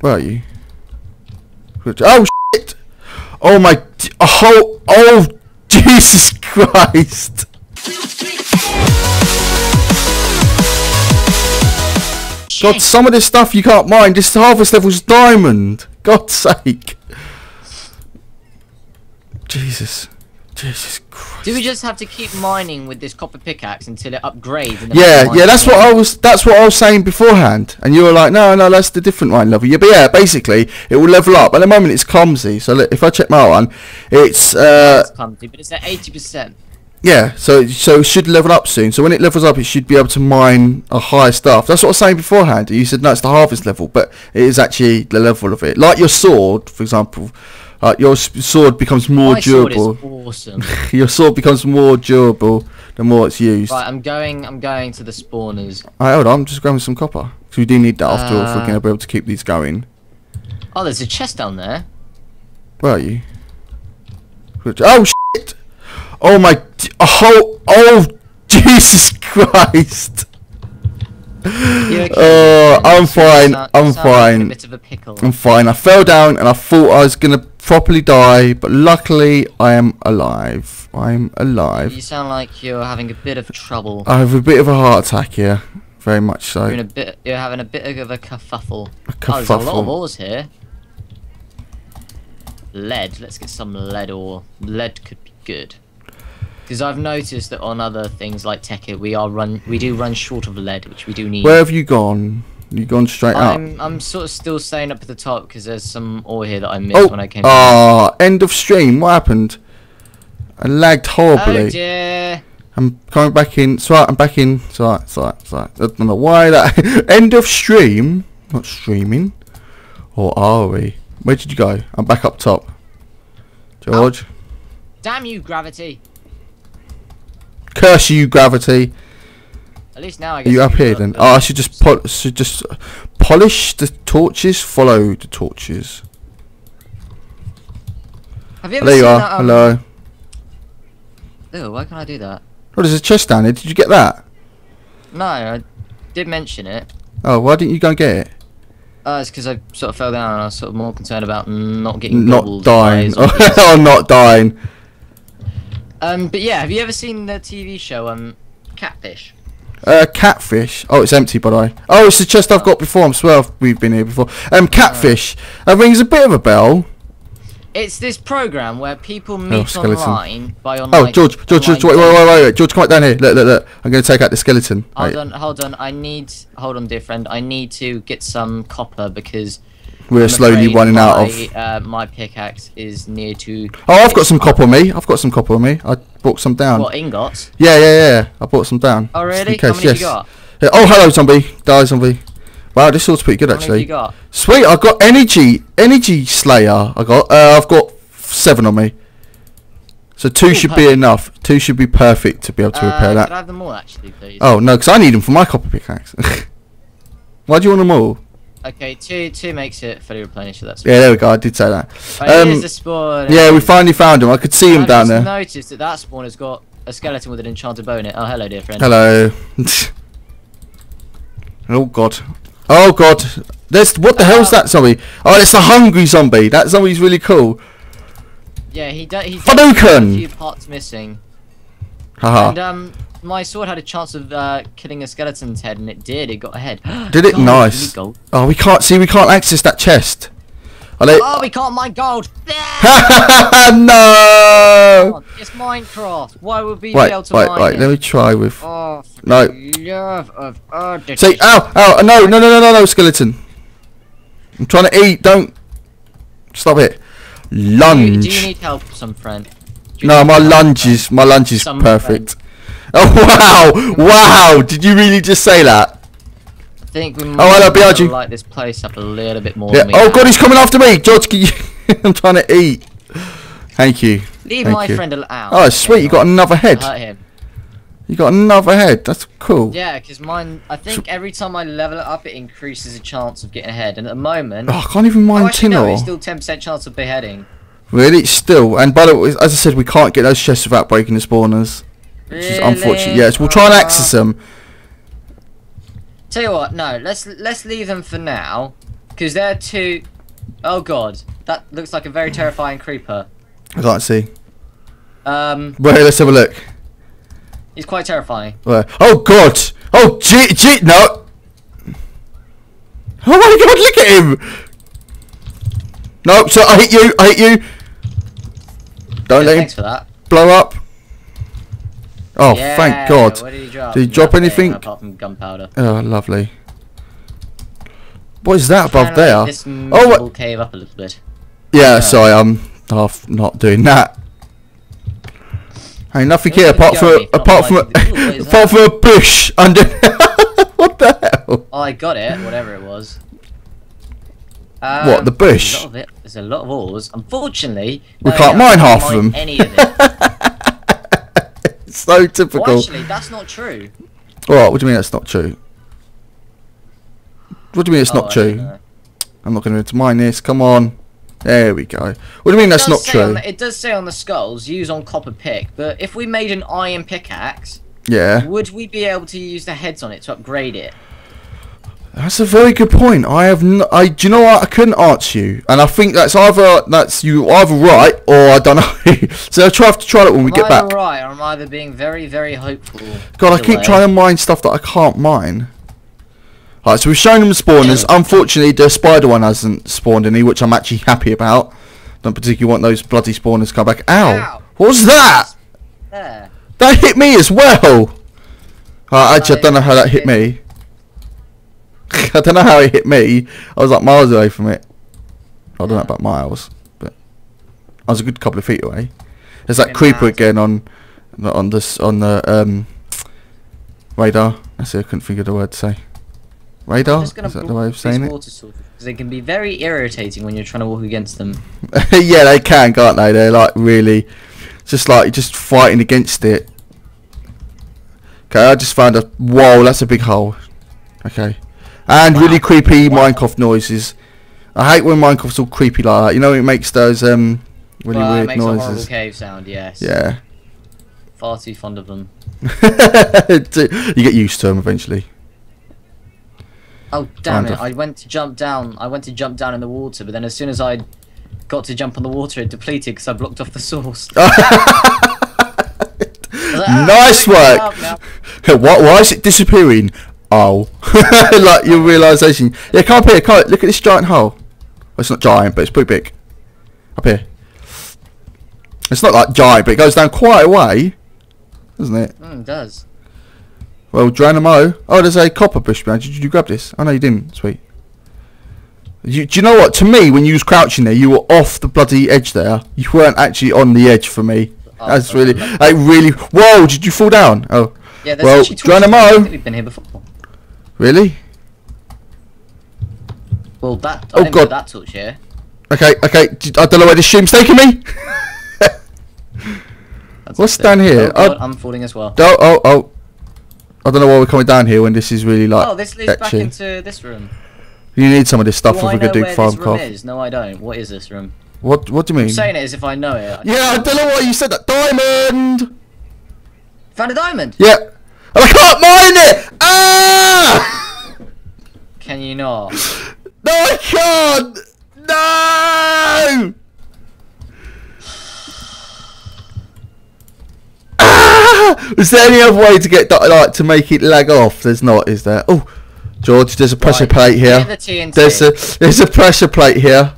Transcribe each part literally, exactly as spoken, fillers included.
Where are you? Oh shit! Oh my! Oh! Oh! Jesus Christ! God, some of this stuff you can't mine. This harvest level's diamond. God's sake! Jesus. Jesus Christ. Do we just have to keep mining with this copper pickaxe until it upgrades? And yeah, yeah, that's what I was that's what I was saying beforehand. And you were like, no, no, that's the different mine level. Yeah, but yeah, basically it will level up. At the moment it's clumsy. So if I check my one, it's uh it's clumsy, but it's at eighty percent. Yeah, so so it should level up soon. So when it levels up, it should be able to mine a higher stuff. That's what I was saying beforehand. You said no, it's the harvest level, but it is actually the level of it. Like your sword, for example. Uh, your sword becomes more My durable. Sword is awesome. Your sword becomes more durable the more it's used. Right, I'm going. I'm going to the spawners. Alright, hold on. I'm just grabbing some copper because we do need that after uh, all. If we're going to be able to keep these going. Oh, there's a chest down there. Where are you? Oh shit! Oh my! Oh! Oh! Jesus Christ! Okay? Uh, I'm fine. Sound, I'm fine. Like a bit of a pickle. I'm fine. I fell down and I thought I was gonna properly die, but luckily I am alive. I'm alive. You sound like you're having a bit of trouble. I have a bit of a heart attack here, very much so. You're, in a bit, you're having a bit of a kerfuffle. A kerfuffle. Oh, there's a lot of ores here. Lead. Let's get some lead ore. Lead could be good. Because I've noticed that on other things like Tekkit, we are run, we do run short of lead, which we do need. Where have you gone? You gone straight I'm, up. I'm sort of still staying up at the top because there's some ore here that I missed oh, when I came. Ah, uh, end of stream. What happened? I lagged horribly. Oh dear. I'm coming back in. It's right, I'm back in. It's right, it's right, it's right. I don't know why that. End of stream. Not streaming. Or are we? Where did you go? I'm back up top. George. Oh. Damn you, gravity. Curse you, gravity! At least now I guess. Are you up here then? Oh, I should just pol should just polish the torches. Follow the torches. Have you ever there seen you are. That, um... Hello. Ew, why can't I do that? Oh, there's a chest down here. Did you get that? No, I did mention it. Oh, why didn't you go and get it? Uh, it's because I sort of fell down and I was sort of more concerned about not getting not dying. Oh, not dying. Um, but yeah, have you ever seen the T V show, um, Catfish? Uh, Catfish? Oh, it's empty, by the way. Oh, it's the chest I've got before, I swear we've been here before. Um, Catfish, that rings a bit of a bell. It's this program where people meet oh, online by online... Oh, George, George, George, wait, wait, wait, wait, wait, George, come right down here, look, look, look, I'm going to take out the skeleton. Hold on, hold on, I need, hold on, dear friend, I need to get some copper because... We're slowly running my, out of. Uh, my pickaxe is near to. Oh, I've got some copper on me. I've got some copper on me. I brought some down. What, ingots? Yeah, yeah, yeah. I brought some down. Oh, really? Case, How many yes. have you got? Yeah. Oh, hello, zombie. Die, zombie. Wow, this sword's pretty good, How actually. Many have you got? Sweet, I've got energy. Energy Slayer. I got. Uh, I've got seven on me. So two Ooh, should perfect. be enough. Two should be perfect to be able to uh, repair that. Could I have them all, actually, please? Oh, no, because I need them for my copper pickaxe. Why do you want them all? Okay, two two makes it fully replenished. So that's yeah. There we go. I did say that. Right, um, here's the spawn. Yeah, we finally found him. I could see him down there. I noticed that that spawn has got a skeleton with an enchanted bow in it. Oh, hello, dear friend. Hello. Oh God. Oh God. There's what the oh. hell's that zombie? Oh, it's the hungry zombie. That zombie's really cool. Yeah, he does. He's got a few parts missing. Haha. And um, my sword had a chance of uh, killing a skeleton's head, and it did. It got a head. Did it? Gold. Nice. Oh, we can't see. We can't access that chest. They... Oh, we can't mine gold. No. It's Minecraft. Why would we wait, be able to wait, mine Wait, wait, Let me try with. Oh, no. Love of earth. See, ow, ow, no, no, no, no, no, no, skeleton. I'm trying to eat. Don't. Stop it. Lunge. Do you, do you need help, some friend? No, my lunge is my lunge is some perfect. Friend. Oh wow! Wow! Did you really just say that? I think we might oh, hello, to light this place up a little bit more. Yeah. Than we oh god, he's coming after me, George. Can you I'm trying to eat. Thank you. Leave Thank my you. friend out. Oh sweet, you got another head. Hurt him. You got another head. That's cool. Yeah, because mine. I think every time I level it up, it increases the chance of getting a head. And at the moment, oh, I can't even mine oh, tin ore. It's still ten percent chance of beheading. Really? Still. And by the way, as I said, we can't get those chests without breaking the spawners. Which really? is unfortunate. Yes, we'll try and access them. Tell you what, no, let's let's leave them for now. Because they're two... Oh god, that looks like a very terrifying creeper. I can't see. Um... Wait, let's have a look. He's quite terrifying. Where? Oh god! Oh gee, gee, no! Oh my god, look at him! No, so I hit you, I hit you! Don't let him for that. Blow up. Oh, yeah, thank god. What did he drop? Did he drop Nothing, anything? Apart from gunpowder. Oh, lovely. What is that above there? This oh, cave up a little bit. Yeah, oh, sorry, I'm half not doing that. Hey, nothing here apart from apart from apart from a bush under. What the hell? Oh, I got it. Whatever it was. Um, what, the bush? There's a lot of it. There's a lot of ores. Unfortunately, we no, can't yeah, mine half can't of them. Any of it. It's so typical. Well, actually, that's not true. Alright, what do you mean that's not true? What do you mean it's oh, not I true? I'm not going to mine this. Come on. There we go. What do you mean it that's not true? The, it does say on the skulls, use on copper pick. But if we made an iron pickaxe, yeah, would we be able to use the heads on it to upgrade it? That's a very good point. I have no, I do you know what? I couldn't answer you, and I think that's either that's you either right or I don't know. So I'll try have to try that when I'm we get back. Right, I'm either being very very hopeful. God, I keep way. trying to mine stuff that I can't mine. Alright, so we've shown them spawners. Unfortunately, the spider one hasn't spawned any, which I'm actually happy about. Don't particularly want those bloody spawners to come back. Ow! Ow. What was that? There. That hit me as well. Alright, actually, I don't know how that hit me. I don't know how it hit me. I was like miles away from it. I don't know about miles, but I was a good couple of feet away. There's that creeper again on on this on the um, radar. I see. I couldn't think of the word to say. Radar? Is that the way of saying it? Because they can be very irritating when you're trying to walk against them. Yeah, they can, can't they? They're like really, just like you're just fighting against it. Okay, I just found a whoa. That's a big hole. Okay, and wow. really creepy wow. Minecraft noises. I hate when Minecraft's all creepy like that. You know, it makes those um really well, weird it makes noises. A horrible cave sound. Yes. Yeah. Far too fond of them. You get used to them eventually. Oh damn it! I went to jump down. I went to jump down in the water, but then as soon as I got to jump on the water, it depleted because I blocked off the source. Like, ah, nice work. What? Why is it disappearing? Oh, like your realization. Yeah, come up here. Come look at this giant hole. Well, it's not giant, but it's pretty big. Up here. It's not like giant, but it goes down quite a way, doesn't it? Mm, it does. Well, Dranamo. Oh, there's a copper bush man. Did you grab this? Oh, no, you didn't. Sweet. You, do you know what? To me, when you was crouching there, you were off the bloody edge there. You weren't actually on the edge for me. Oh, That's really... I really... Whoa, did you fall down? Oh. Yeah, there's well, actually Dranamo. We've been here before. Really? Well, that... I oh, didn't God. That torch here. Okay, okay. I don't know where this shroom's taking me. What's down here? Oh, God, I'm falling as well. Oh, oh, oh. I don't know why we're coming down here when this is really like. Oh, this leads etchy. back into this room. You need some of this stuff do if I we're gonna do farm craft. No, I don't. What is this room? What What do you mean? I'm saying it as if I know it. I yeah, I don't know why you said that. Diamond. Found a diamond. Yeah. And I can't mine it. Ah! Can you not? No, I can't. No. Is there any other way to get that, like, to make it lag off? There's not, is there? Oh, George, there's a pressure right. plate here. The there's a there's a pressure plate here.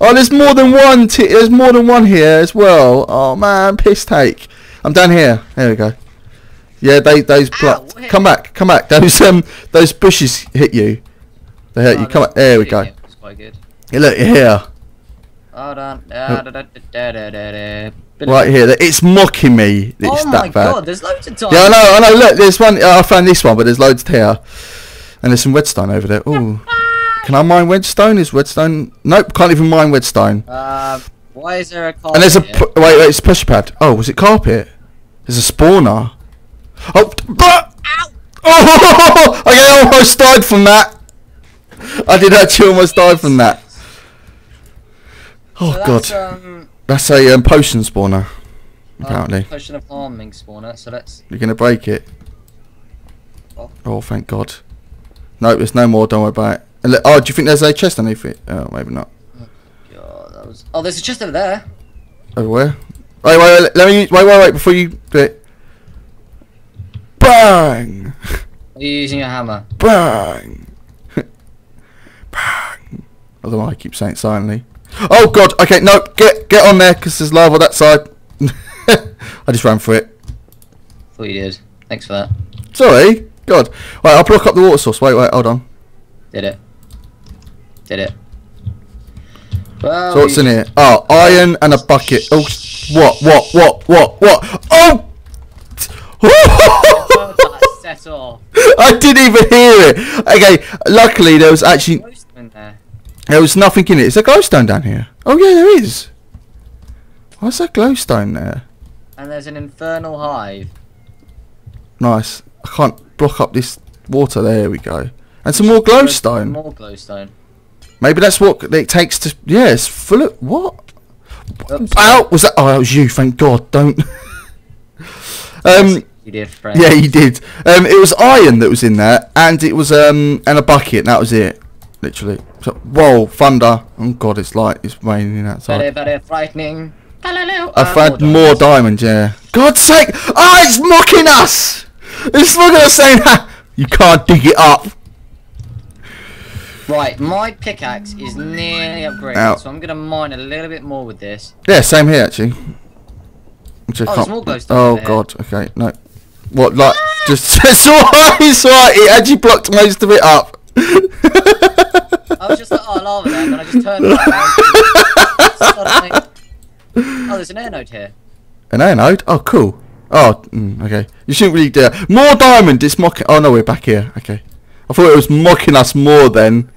Oh, there's more than one. T there's more than one here as well. Oh man, piss take. I'm down here. There we go. Yeah, they those. Ow, come back, come back. Those um those bushes hit you. They hurt oh, you. Come back. There we go. Quite good. Yeah, look, you're here. Hold on. Da, da, da, da, da, da, da. Right here, it's mocking me. It's oh my that bad. God, there's loads of diamonds. Yeah, I know, I know. Look, there's one. Uh, I found this one, but there's loads here, and there's some redstone over there. Ooh, can I mine redstone? Is redstone? Nope, can't even mine redstone. Uh, why is there a carpet? And there's a here? wait, wait, it's pressure pad. Oh, was it carpet? There's a spawner. Oh, but oh, I almost died from that. I did actually almost die from that. Oh so God. Um, That's a um, potion spawner, apparently. Um, potion of harming spawner, so let's... You're going to break it. Oh. Oh, thank God. No, there's no more, don't worry about it. Oh, do you think there's a chest underneath it? Oh, maybe not. Oh, God, that was... oh, there's a chest over there. Over where? Wait, wait, wait, let me... Wait, wait, wait, before you do it. Bang! Are you using a hammer? Bang! Bang! I don't know why I keep saying it silently. Oh, God! Okay, no, get get on there, because there's lava on that side. I just ran for it. Thought you did. Thanks for that. Sorry. God. Wait, I'll block up the water source. Wait, wait, hold on. Did it. Did it. Well, so what's in here? Oh, iron and a bucket. Oh, what, what, what, what, what? Oh! I didn't even hear it. Okay, luckily there was actually... there was nothing in it. Is there glowstone down here? Oh, yeah, there is. Why's there glowstone there? And there's an infernal hive. Nice. I can't block up this water. There we go. And some more glowstone. More glowstone. Maybe that's what it takes to... yeah, it's full of... what? Oops. Ow! Was that... oh, that was you. Thank God. Don't... um... you did, friend. Yeah, you did. Um, it was iron that was in there. And it was... um and a bucket. And that was it. Literally. So, whoa. Thunder. Oh, God. It's light. It's raining outside. Very, very frightening. Hello, I've had more diamonds. more diamonds, yeah. God's sake! Oh, it's mocking us! It's mocking us saying that! You can't dig it up. Right, my pickaxe is nearly upgraded, Ow. so I'm going to mine a little bit more with this. Yeah, same here, actually. Which oh, there's more glowstone. Oh, God. Here. Okay, no. What, like, ah! just... it's alright, it's alright. It actually blocked most of it up. I was just like, oh, lava there, and I just turned it around. Oh, there's an air node here. An air node? Oh, cool. Oh, mm, okay. You shouldn't really do that. More diamond. It's mocking. Oh no, we're back here. Okay. I thought it was mocking us more then.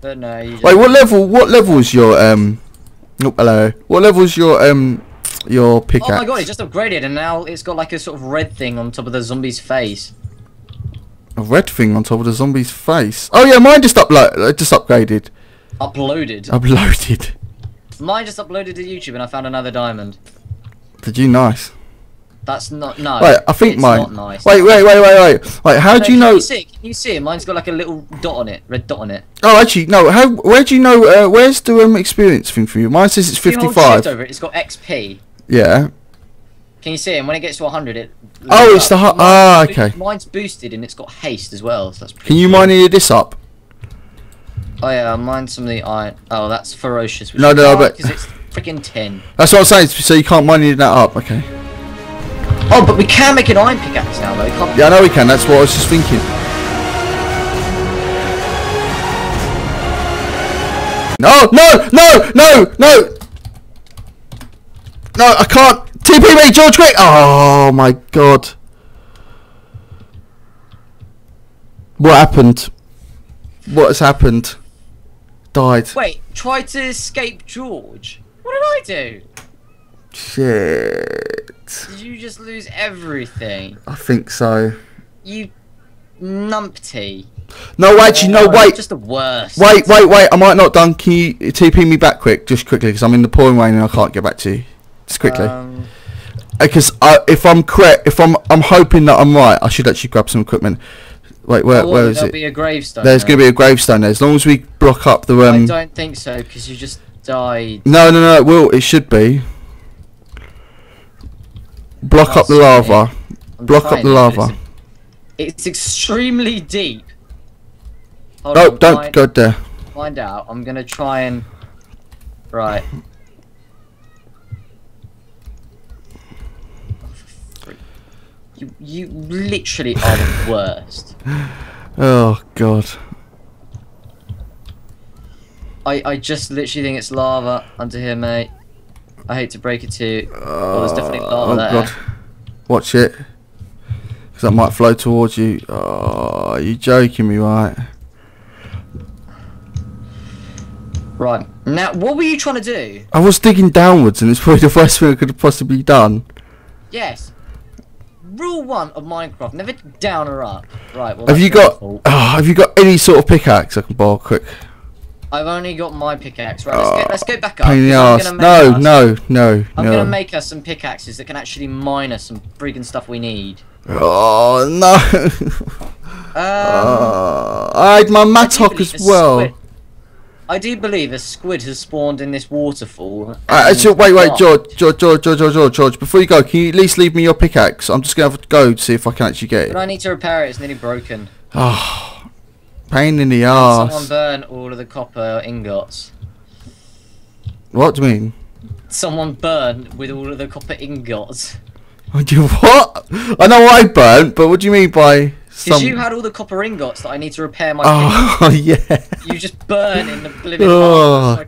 But no. You Wait, what level? What level is your um? Oh, hello. What level is your um? Your pickaxe? Oh my God! It's just upgraded, and now it's got like a sort of red thing on top of the zombie's face. A red thing on top of the zombie's face. Oh yeah, mine just upload. Just upgraded. Uploaded. Uploaded. Mine just uploaded to YouTube and I found another diamond. Did you? Nice. That's not no. Wait, I think it's mine. Not nice. Wait, wait, wait, wait, wait. Wait, how no, do you can know? You see, can you see it? Mine's got like a little dot on it, red dot on it. Oh, actually, no. How? Where do you know? Uh, where's the um, experience thing for you? Mine says it's fifty-five. Over it. It's got X P. Yeah. Can you see it? And when it gets to one hundred, it. Oh, it's up. the. Ah, okay. Mine's boosted and it's got haste as well. So that's pretty. Can you cool. mine any of this up? Oh yeah, mine some of the iron. Oh, that's ferocious. No, no, but because it's freaking tin. That's what I'm saying. So you can't mine that up, okay? Oh, but we can make an iron pickaxe now, though. Can't yeah, I know we can. That's what I was just thinking. No, no, no, no, no, no! I can't. T P me, George, quick! Oh my God! What happened? What has happened? Died. Wait, try to escape George. What did I do? Shit. Did you just lose everything? I think so. You numpty. No, actually, no, wait. Just the worst. Wait, wait, wait. I might not done. Can you T P me back quick, just quickly, because I'm in the pouring rain and I can't get back to you. Just quickly. Um... Because I, if I'm correct, if I'm, I'm hoping that I'm right, I should actually grab some equipment. Wait, where, oh, where is it? There'll be a gravestone. There's going to be a gravestone there. As long as we block up the... Um... I don't think so, because you just died. No, no, no, it will. It should be. Block That's up the lava. Block up the lava. It's, it's extremely deep. Hold no, on, don't find, go there. Find out. I'm going to try and... Right. You, you literally are the worst. Oh, God. I, I just literally think it's lava under here, mate. I hate to break it to you. Oh, there's definitely lava oh, there. God. Watch it. Because I might flow towards you. Oh, are you joking me, right? Right. Now, what were you trying to do? I was digging downwards, and it's probably the worst thing I could have possibly done. Yes. Rule one of Minecraft: never down or up. Right. Well, have you got? Oh, have you got any sort of pickaxe I can borrow quick? I've only got my pickaxe. Right. Let's, oh, go, let's go back up. Pain in the ass. No, us, no, no. I'm no. gonna make us some pickaxes that can actually mine us some freaking stuff we need. Oh no! um, uh, I had my mattock as well. Squid. I do believe a squid has spawned in this waterfall. Uh, so, wait, wait, George, George, George, George, George, George. Before you go, can you at least leave me your pickaxe? I'm just gonna have to go to see if I can actually get it. But I need to repair it. It's nearly broken. Oh, pain in the arse. Someone burn all of the copper ingots. What do you mean? Someone burned with all of the copper ingots. What? I know I burnt, but what do you mean by? Because some... you had all the copper ingots that I need to repair my. Oh pickaxe. Yeah. You just burn in the living. Oh.